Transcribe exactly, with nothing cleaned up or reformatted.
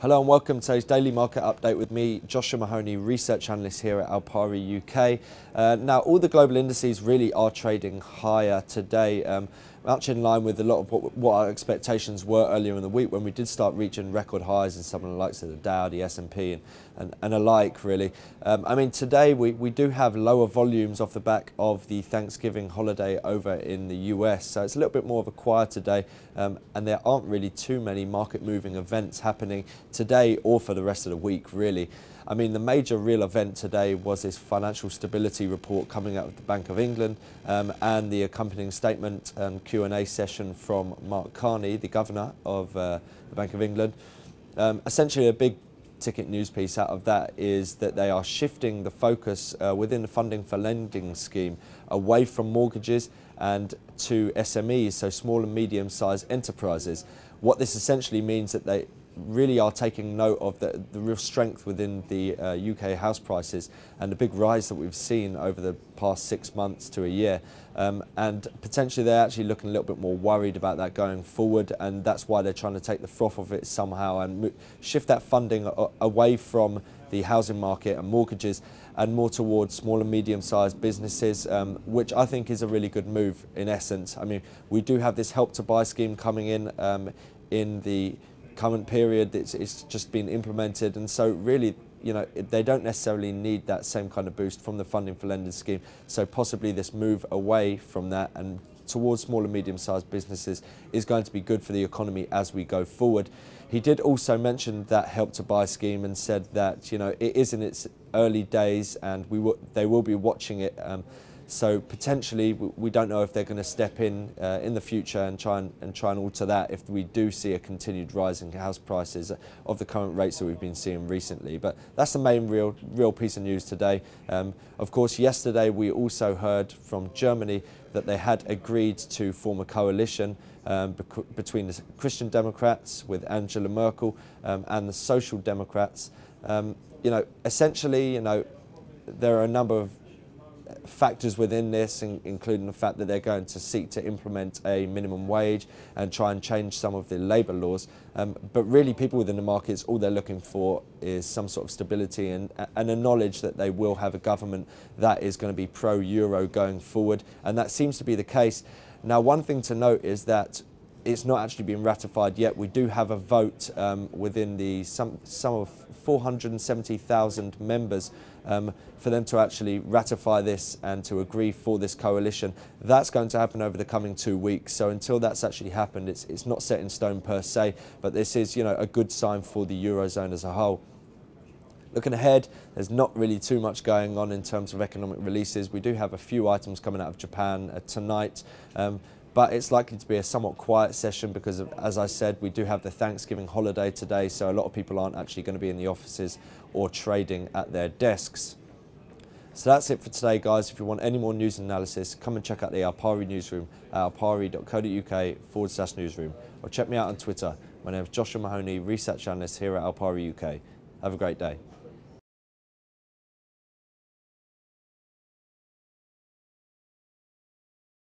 Hello and welcome to today's Daily Market Update with me, Joshua Mahoney, Research Analyst here at Alpari U K. Uh, now, all the global indices really are trading higher today, um, much in line with a lot of what, what our expectations were earlier in the week when we did start reaching record highs in some of the likes of the Dow, the S and P and, and, and alike, really. Um, I mean, today we, we do have lower volumes off the back of the Thanksgiving holiday over in the U S, so it's a little bit more of a quieter day, um, and there aren't really too many market-moving events happening today or for the rest of the week, really. I mean, the major real event today was this financial stability report coming out of the Bank of England um, and the accompanying statement and Q and A session from Mark Carney, the governor of uh, the Bank of England. Um, essentially, a big ticket news piece out of that is that they are shifting the focus uh, within the funding for lending scheme away from mortgages and to S M Es, so small and medium-sized enterprises. What this essentially means that they really are taking note of the, the real strength within the uh, U K house prices and the big rise that we've seen over the past six months to a year. Um, and potentially they're actually looking a little bit more worried about that going forward, and that's why they're trying to take the froth of it somehow and shift that funding away from the housing market and mortgages and more towards small and medium-sized businesses, um, which I think is a really good move in essence. I mean, we do have this Help to Buy scheme coming in um, in the current period. It's, it's just been implemented, and so really, you know, they don't necessarily need that same kind of boost from the funding for lending scheme, so possibly this move away from that and towards small and medium-sized businesses is going to be good for the economy as we go forward. He did also mention that Help to Buy scheme and said that, you know, it is in its early days and we will, they will be watching it, um, so potentially we don't know if they're going to step in uh, in the future and try and, and try and alter that if we do see a continued rise in house prices of the current rates that we've been seeing recently. But that's the main real real piece of news today. Um, of course, yesterday we also heard from Germany that they had agreed to form a coalition um, bec between the Christian Democrats with Angela Merkel um, and the Social Democrats. Um, you know, essentially, you know, there are a number of factors within this, including the fact that they're going to seek to implement a minimum wage and try and change some of the labour laws. Um, but really, people within the markets, all they're looking for is some sort of stability and, and a knowledge that they will have a government that is going to be pro-euro going forward. And that seems to be the case. Now, one thing to note is that it's not actually been ratified yet. We do have a vote um, within the some, some of four hundred seventy thousand members um, for them to actually ratify this and to agree for this coalition. That's going to happen over the coming two weeks. So until that's actually happened, it's, it's not set in stone per se, but this is, you know, a good sign for the Eurozone as a whole. Looking ahead, there's not really too much going on in terms of economic releases. We do have a few items coming out of Japan uh, tonight. Um, But it's likely to be a somewhat quiet session because, of, as I said, we do have the Thanksgiving holiday today, so a lot of people aren't actually going to be in the offices or trading at their desks. So that's it for today, guys. If you want any more news and analysis, come and check out the Alpari newsroom at alpari.co.uk forward slash newsroom, or check me out on Twitter. My name is Joshua Mahoney, Research Analyst here at Alpari U K. Have a great day.